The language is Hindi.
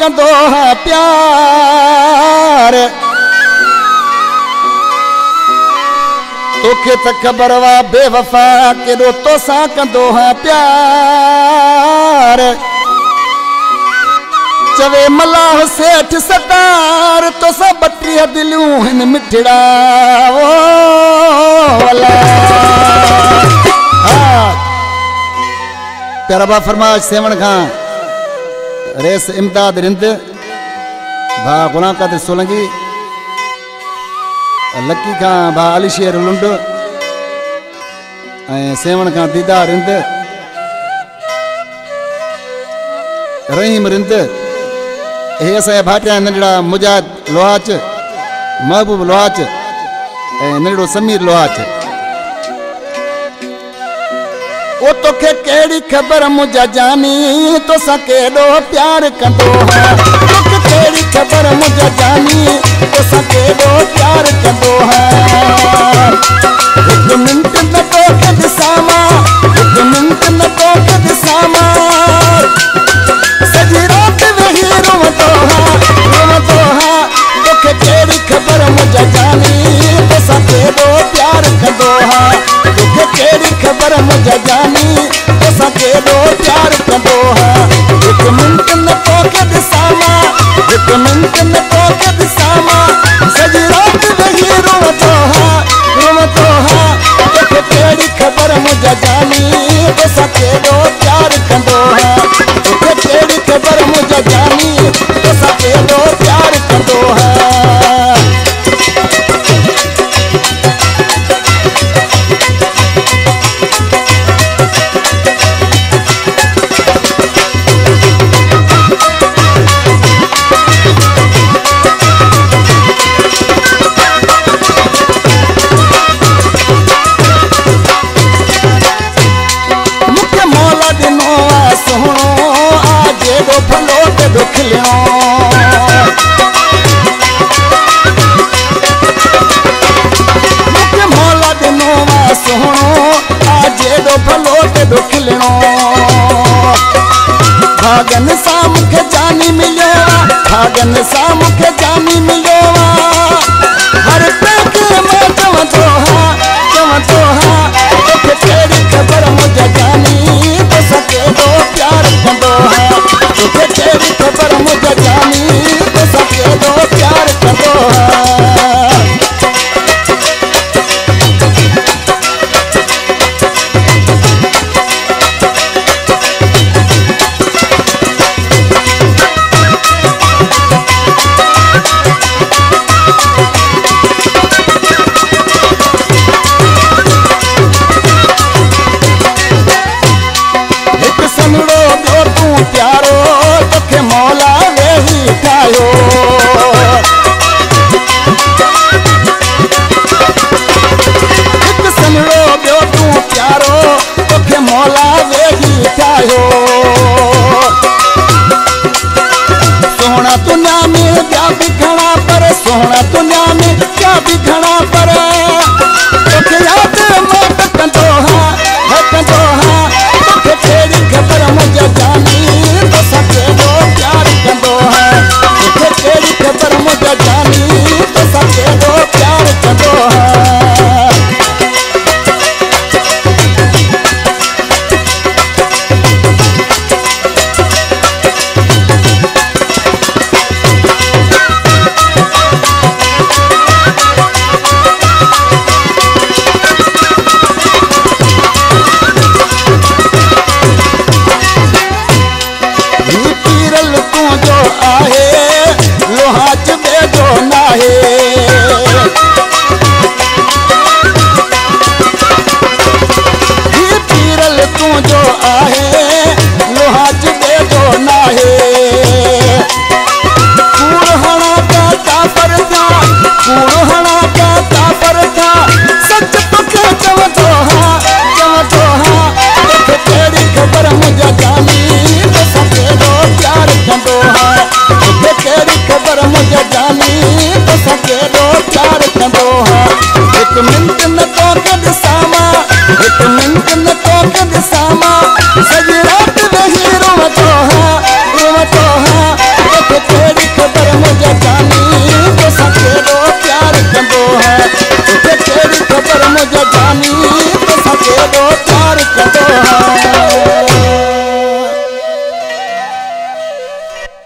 कंदो है प्यार तोखे त खबर वा बेवफा के रो तो सा कंदो है प्यार चवे मलाह सेठ सतार तो सा बत्रिया दिलू हन मिठड़ा ओ वाला। हाँ प्यारा बा फरमाश सेवन खां रेस इमदाद रिंद भा गुलाम कादिर सोलंगी लकी का भा अली शेर लुंड सेवन का दीदा रिंद रहीम रिंद हे असा भाटिया नंडड़ा मुजाद लोहाच महबूब लोहाच नंडड़ो समीर लोहाच ओ तो के केड़ी खबर मुझा जानी तो सा केड़ो प्यार कंदो है तो के केड़ी खबर मुझा जानी तो सा केड़ो प्यार कंदो है एक मिनट न तो के दिसामा एक मिनट न तो के दिसामा सजी रात वही रोवतो है तो के केड़ी खबर मुझा जानी तो सा केड़ो प्यार कंदो है तो केड़ी खबर मुझा जानी केड़ो प्यार कंदो है एक मिनट न तोखे दिसामा एक मिनट न तोखे दिसामा सजी रात वही रोवतो है तो केड़ी खबर मुझा जानी तो सा केड़ो प्यार कंदो है तो केड़ी खबर मुझा जानी तो सा केड़ो प्यार कंदो है। भागन सा मुखे जानी मिलो भागन सा मुखे जानी मिलो हर तक मैं चवतो हा तो तेरी खबर मुझे जानी तो सके दो प्यार कंदो है तो तेरी खबर मुझे जानी तो सके दो प्यार कंदो है। सोहना दुनिया में क्या भी घना पर तोखे याद मैं तो कंदो हां है कंदो हां तोखे तेरी खबर मुझे जानी तो सके दो प्यार कंदो हां तोखे तेरी खबर मुझे जानी तो सके दो प्यार कंदो हां। सके रो प्यार कंदो हा एक मिनट न तो कद सामा एक मिनट न तो कद सामा।